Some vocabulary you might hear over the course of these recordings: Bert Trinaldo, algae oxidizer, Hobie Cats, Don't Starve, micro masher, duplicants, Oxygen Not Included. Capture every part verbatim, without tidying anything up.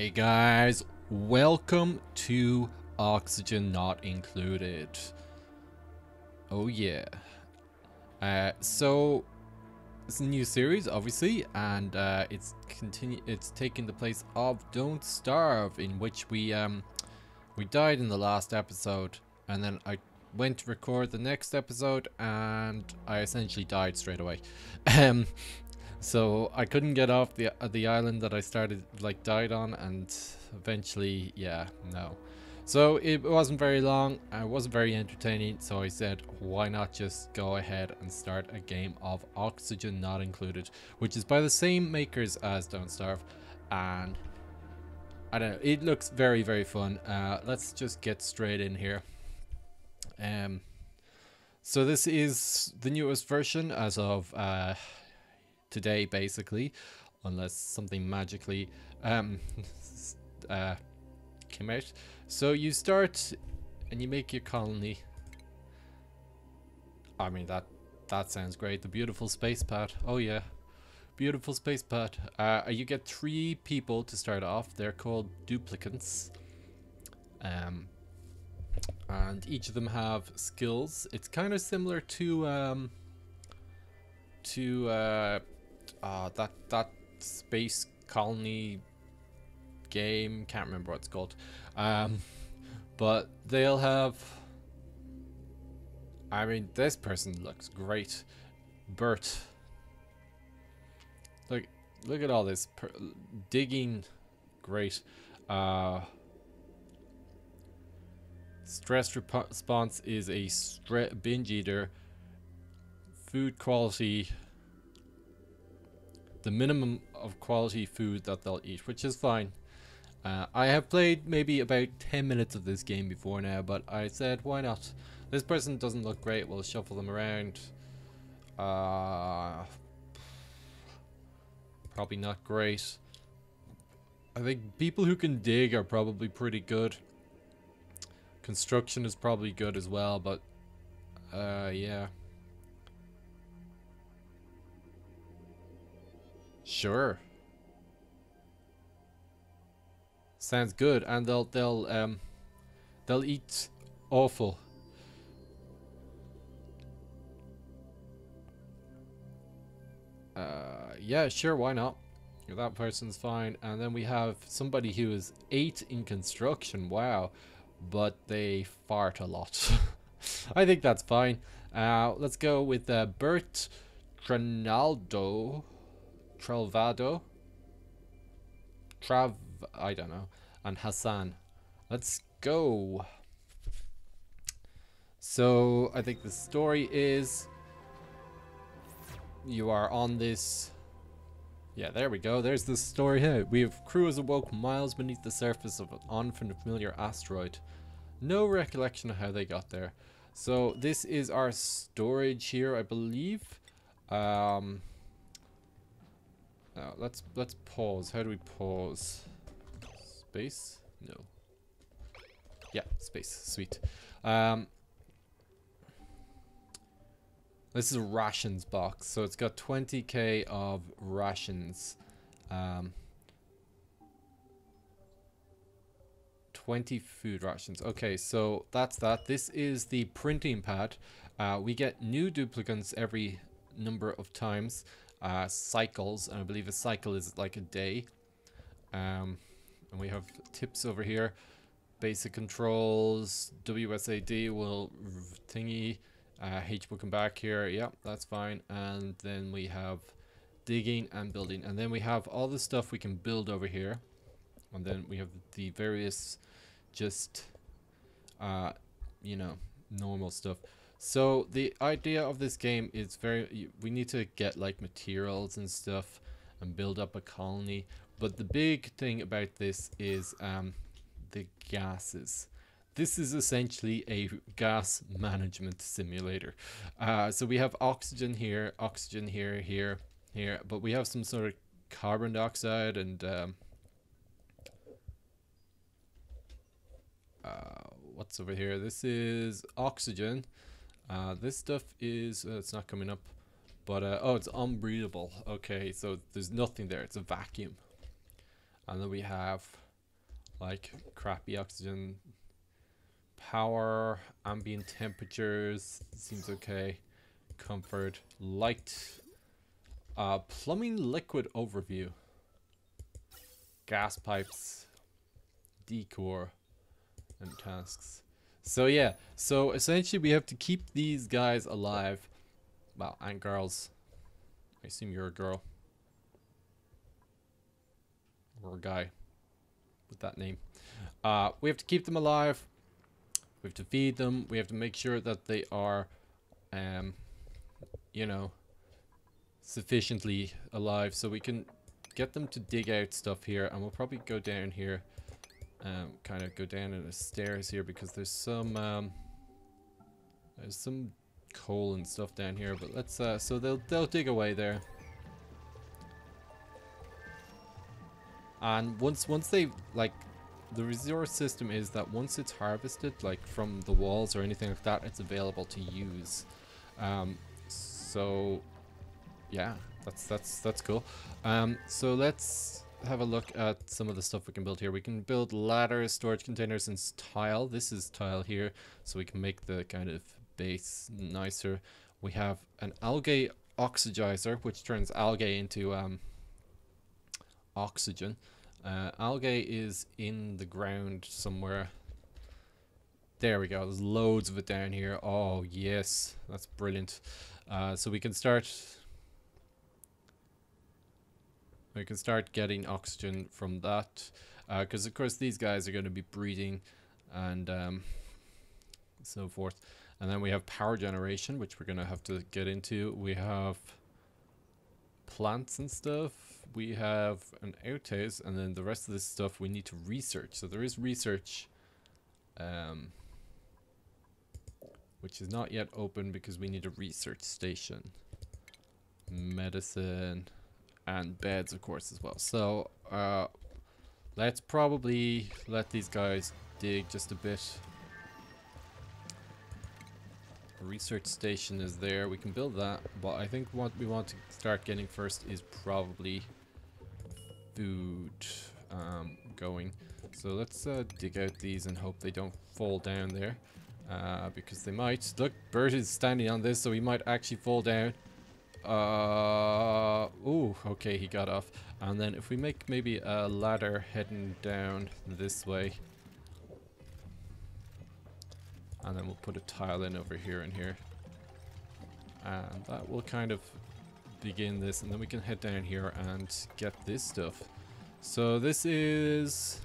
Hey guys, welcome to Oxygen Not Included. Oh yeah. Uh, so it's a new series, obviously, and uh, it's continue. It's taking the place of Don't Starve, in which we um we died in the last episode, and then I went to record the next episode, and I essentially died straight away. Um. So I couldn't get off the uh, the island that I started, like, died on, and eventually, yeah, no. So it wasn't very long, and it wasn't very entertaining, so I said, why not just go ahead and start a game of Oxygen Not Included, which is by the same makers as Don't Starve, and I don't know, it looks very, very fun. Uh, let's just get straight in here. Um, so this is the newest version as of... Uh, today, basically, unless something magically um, uh, came out. So you start and you make your colony. I mean, that that sounds great. The beautiful space pad. Oh yeah, beautiful space pad. Uh, you get three people to start off. They're called duplicants, um, and each of them have skills. It's kind of similar to um, to. Uh, Uh, that that space colony game, can't remember what it's called, um, but they'll have, I mean, this person looks great, Bert. Look, look at all this per digging, great. Uh, stress rep response is a stre binge eater. Food quality. The minimum of quality food that they'll eat, which is fine. Uh, I have played maybe about ten minutes of this game before now, but I said, why not? This person doesn't look great, we'll shuffle them around. Uh, probably not great. I think people who can dig are probably pretty good. Construction is probably good as well, but uh, yeah. Sure. Sounds good, and they'll they'll um they'll eat offal. Uh yeah, sure, why not? That person's fine. And then we have somebody who is eight in construction, wow, but they fart a lot. I think that's fine. Uh let's go with uh Bert Trinaldo. Trelvado, Trav, I don't know, and Hassan. Let's go. So I think the story is you are on this. Yeah, there we go. There's the story here. We have crew has awoke miles beneath the surface of an unfamiliar asteroid. No recollection of how they got there. So this is our storage here, I believe. Um. Now, let's let's pause. How do we pause? Space? No. Yeah, space. Sweet. Um, this is a rations box, so it's got twenty K of rations. Um, twenty food rations. Okay, so that's that. This is the printing pad. Uh, we get new duplicants every number of times. Uh, cycles, and I believe a cycle is like a day. Um, and we have tips over here. Basic controls, W S A D will thingy, uh, H will come back here. Yeah, that's fine. And then we have digging and building. And then we have all the stuff we can build over here. And then we have the various just, uh, you know, normal stuff. So the idea of this game is very, we need to get like materials and stuff and build up a colony. But the big thing about this is um, the gases. This is essentially a gas management simulator. Uh, so we have oxygen here, oxygen here, here, here, but we have some sort of carbon dioxide and um, uh, what's over here? This is oxygen. Uh, this stuff is, uh, it's not coming up, but, uh, oh, it's unbreathable. Okay, so there's nothing there. It's a vacuum. And then we have like crappy oxygen power, ambient temperatures, seems okay, comfort, light, uh, plumbing liquid overview, gas pipes, decor, and tasks. So yeah, so essentially we have to keep these guys alive, well, and girls. I assume you're a girl. Or a guy with that name. Uh, we have to keep them alive. We have to feed them. We have to make sure that they are, um, you know, sufficiently alive. So we can get them to dig out stuff here. And we'll probably go down here. Um, kind of go down in the stairs here. Because there's some, um, there's some coal and stuff down here. But let's, uh, so they'll, they'll dig away there. And once once they, like, the resource system is that once it's harvested, like from the walls or anything like that, it's available to use. Um, so yeah, that's that's that's cool. Um, so let's have a look at some of the stuff we can build here. We can build ladders, storage containers, and tile. This is tile here, so we can make the kind of base nicer. We have an algae oxidizer, which turns algae into um. oxygen. Uh, algae is in the ground somewhere. There we go. There's loads of it down here. Oh yes, that's brilliant. Uh, so we can start we can start getting oxygen from that, because uh, of course these guys are going to be breeding and um, so forth. And then we have power generation, which we're going to have to get into. We have plants and stuff. We have an outhouse, and then the rest of this stuff we need to research. So there is research, um, which is not yet open because we need a research station, medicine, and beds, of course, as well. So uh, let's probably let these guys dig just a bit. A research station is there. We can build that, but I think what we want to start getting first is probably food um, going. So let's uh, dig out these and hope they don't fall down there, uh, because they might. Look, Bert is standing on this, so he might actually fall down. Uh, ooh, okay, he got off. And then if we make maybe a ladder heading down this way, and then we'll put a tile in over here and here, and that will kind of begin this, and then we can head down here and get this stuff. So this is,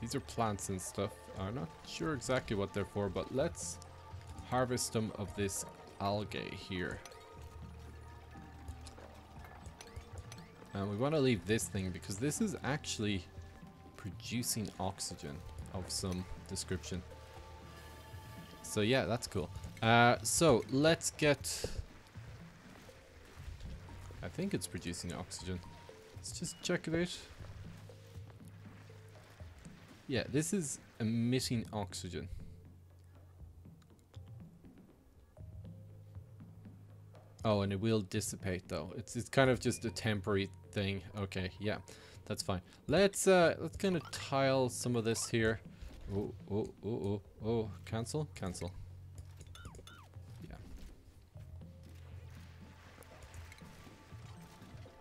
these are plants and stuff. I'm not sure exactly what they're for, but let's harvest some of this algae here. And we want to leave this thing because this is actually producing oxygen of some description. So yeah, that's cool. Uh, so let's get, I think it's producing oxygen. Let's just check it out. Yeah, this is emitting oxygen. Oh, and it will dissipate though. It's, it's kind of just a temporary thing. Okay, yeah. That's fine. Let's uh, let's kind of tile some of this here. Oh, oh, oh, oh, oh. Cancel, cancel. Yeah.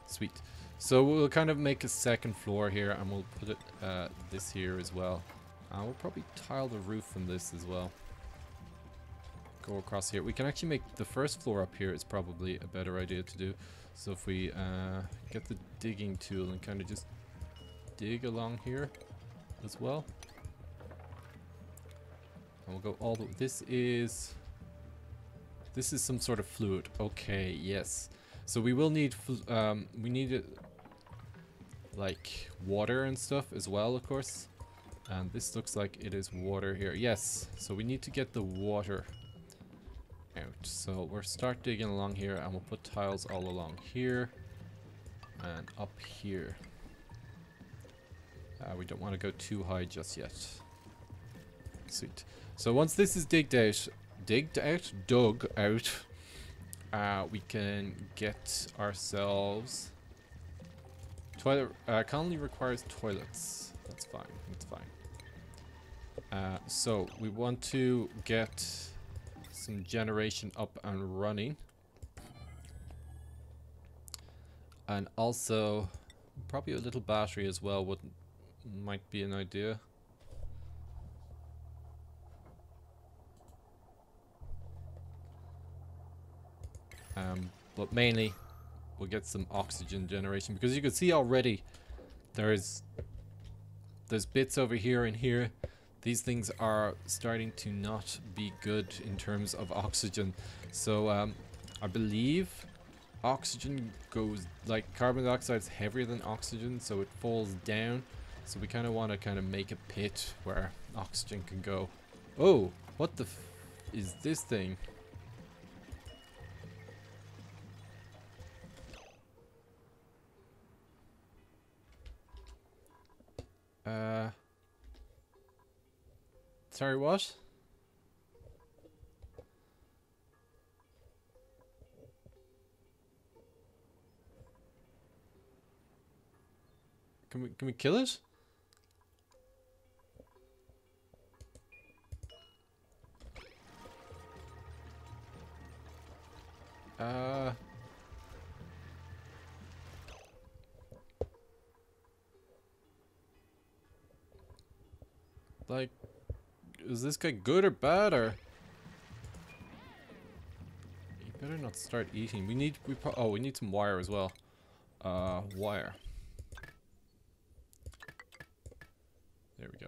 Sweet. So we'll kind of make a second floor here, and we'll put it uh, this here as well. Uh, we'll probably tile the roof from this as well. Go across here. We can actually make the first floor up here. Is probably a better idea to do. So if we uh, get the digging tool and kind of just dig along here as well, and we'll go all the. This is this is some sort of fluid. Okay, yes. So we will need um, we need it like water and stuff as well, of course. And this looks like it is water here. Yes. So we need to get the water out. So we'll start digging along here, and we'll put tiles all along here and up here. Uh, we don't want to go too high just yet. Sweet. So once this is digged out, digged out, dug out, uh, we can get ourselves Toilet uh, currently requires toilets. That's fine. That's fine. Uh, so we want to get some generation up and running, and also probably a little battery as well would might be an idea. Um, but mainly we'll get some oxygen generation, because you can see already there's there's bits over here and here. These things are starting to not be good in terms of oxygen. So um, I believe oxygen goes, like carbon dioxide is heavier than oxygen, so it falls down. So we kind of want to kind of make a pit where oxygen can go. Oh, what the f is this thing? Uh, sorry, what? Can we can we kill it? Uh. Like, is this guy good or bad, or? You better not start eating. We need, we pro- oh, we need some wire as well. Uh, wire. There we go.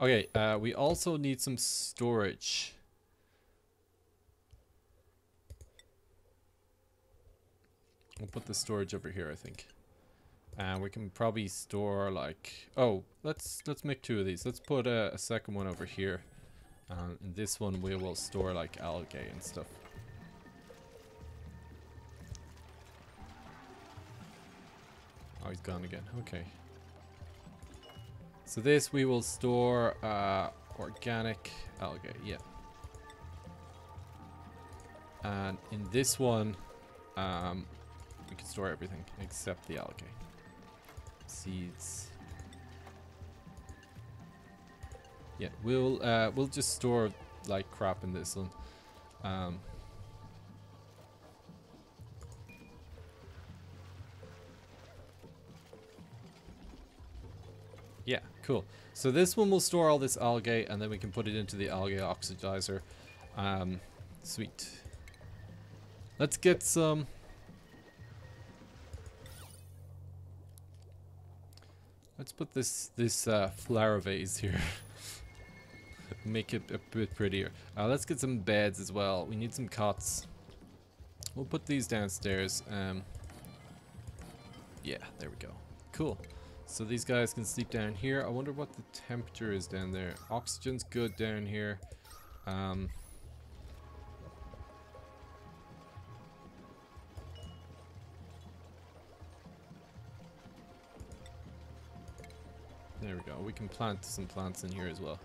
Okay, uh, we also need some storage. We'll put the storage over here, I think. And uh, we can probably store like, oh, let's let's make two of these. Let's put a, a second one over here. Um, and this one we will store like algae and stuff. Oh, he's gone again. Okay. So this we will store uh, organic algae. Yeah. And in this one, um, we can store everything except the algae. Seeds. Yeah, we'll uh, we'll just store like crap in this one. Um, yeah, cool. So this one will store all this algae, and then we can put it into the algae oxidizer. Um, sweet. Let's get some. Let's put this this uh, flower vase here. Make it a bit prettier. Uh, let's get some beds as well. We need some cots. We'll put these downstairs. Um, yeah, there we go. Cool. So these guys can sleep down here. I wonder what the temperature is down there. Oxygen's good down here. Um, There we go. We can plant some plants in here as well.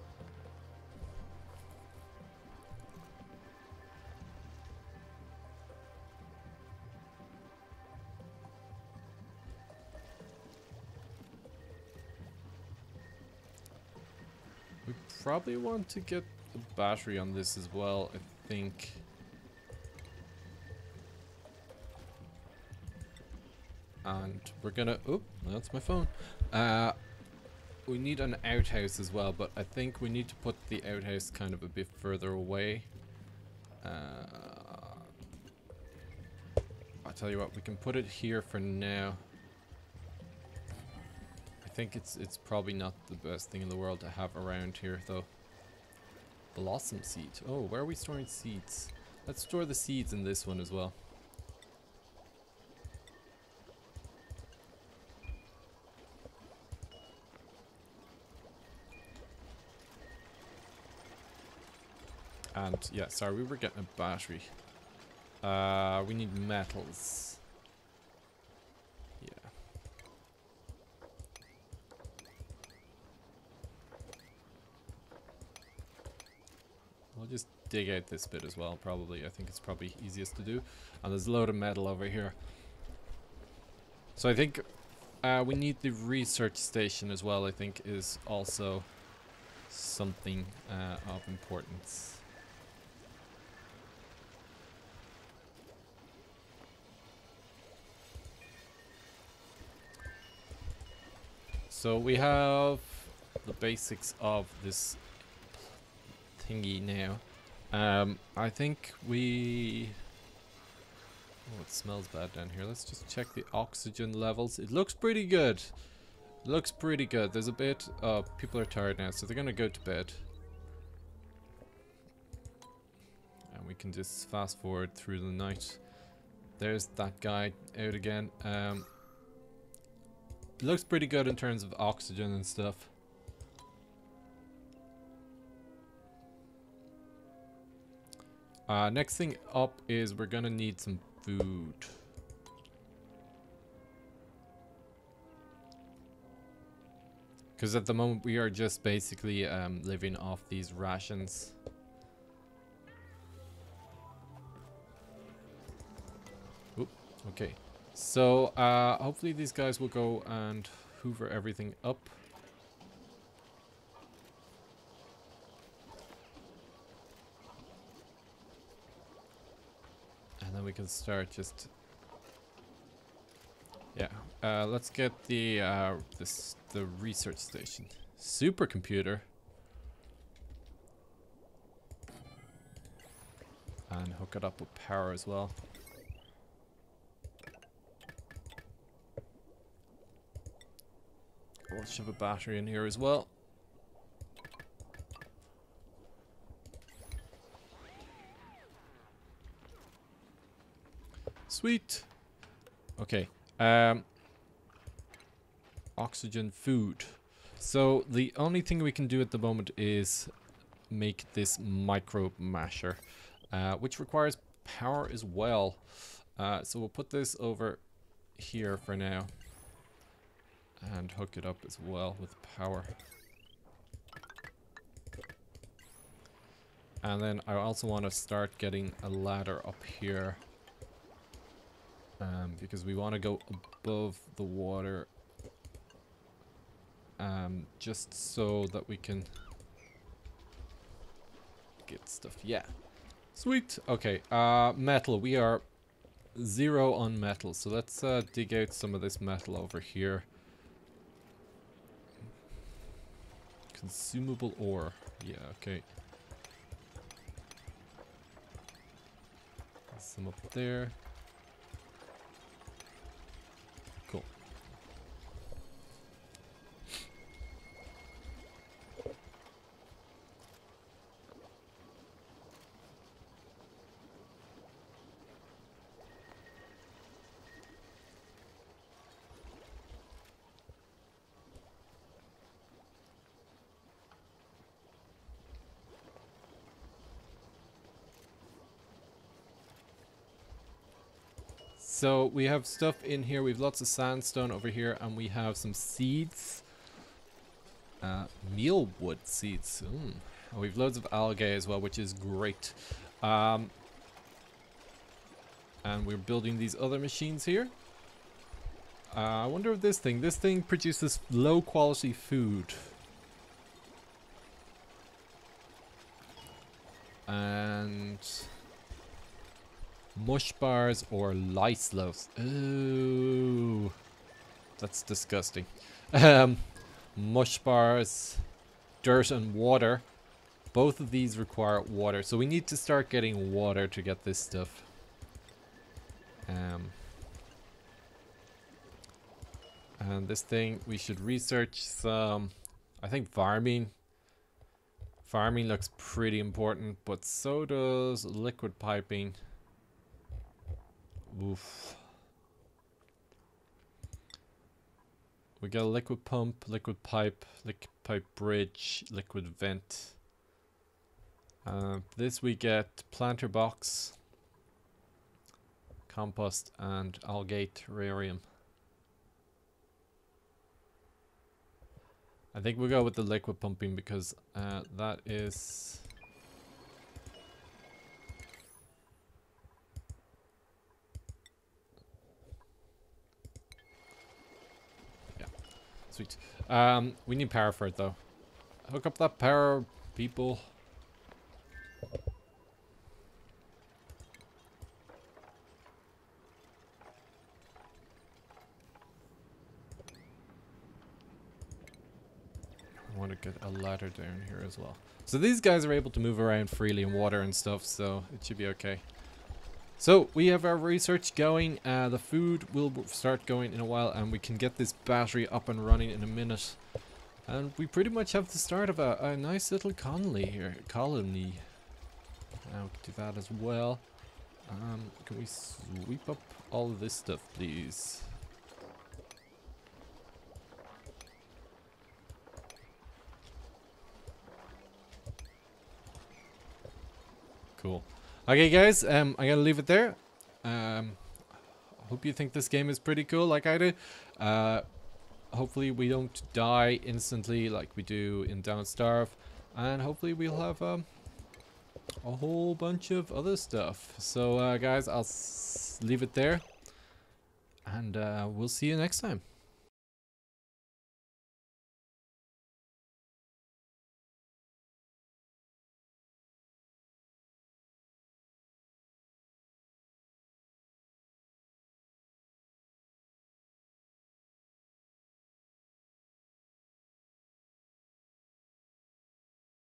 We probably want to get the battery on this as well, I think. And we're gonna... Oh, that's my phone. Uh... We need an outhouse as well, but I think we need to put the outhouse kind of a bit further away. Uh, I'll tell you what, we can put it here for now. I think it's it's probably not the best thing in the world to have around here, though. Blossom seed. Oh, where are we storing seeds? Let's store the seeds in this one as well. And yeah, sorry, we were getting a battery. Uh, we need metals. Yeah. We'll just dig out this bit as well, probably. I think it's probably easiest to do. And there's a load of metal over here. So I think Uh, we need the research station as well, I think, is also something uh, of importance. So we have the basics of this thingy now. Um, I think we... Oh, it smells bad down here. Let's just check the oxygen levels. It looks pretty good. It looks pretty good. There's a bit... Uh, people are tired now, so they're going to go to bed. And we can just fast forward through the night. There's that guy out again. Um, it looks pretty good in terms of oxygen and stuff. Uh, next thing up is we're gonna need some food. Because at the moment we are just basically um, living off these rations. Oop, okay, so uh, hopefully these guys will go and hoover everything up. Then we can start just, yeah. Uh, let's get the uh, this the research station supercomputer, and hook it up with power as well. We'll shove a battery in here as well. Sweet. Okay. Um, oxygen food. So the only thing we can do at the moment is make this micro masher, uh, which requires power as well. Uh, so we'll put this over here for now and hook it up as well with power. And then I also want to start getting a ladder up here. Um, because we want to go above the water, um, just so that we can get stuff. Yeah, sweet. Okay, uh, metal. We are zero on metal, so let's uh, dig out some of this metal over here. Consumable ore. Yeah, okay. Some up there. So we have stuff in here. We've lots of sandstone over here, and we have some seeds, uh, mealwood seeds. Mm. And we've loads of algae as well, which is great. Um, and we're building these other machines here. Uh, I wonder if this thing. This thing produces low-quality food. And mush bars or lice loaves. Ooh, that's disgusting. Um, mush bars, dirt and water. Both of these require water, so we need to start getting water to get this stuff. Um, and this thing, we should research some, I think, farming. Farming looks pretty important, but so does liquid piping. Oof. We got a liquid pump, liquid pipe, liquid pipe bridge, liquid vent. Uh, this we get planter box, compost, and algae terrarium. I think we'll go with the liquid pumping because uh, that is... Sweet. Um, we need power for it, though. Hook up that power, people. I want to get a ladder down here as well. So these guys are able to move around freely in water and stuff, so it should be okay. So we have our research going. Uh, the food will start going in a while, and we can get this battery up and running in a minute. And we pretty much have the start of a, a nice little colony here. Colony. I'll do that as well. Um, can we sweep up all of this stuff, please? Cool. Okay, guys, um, I'm gonna leave it there. Um, hope you think this game is pretty cool, like I do. Uh, hopefully we don't die instantly like we do in Don't Starve, and hopefully we'll have um, a whole bunch of other stuff. So, uh, guys, I'll s leave it there, and uh, we'll see you next time.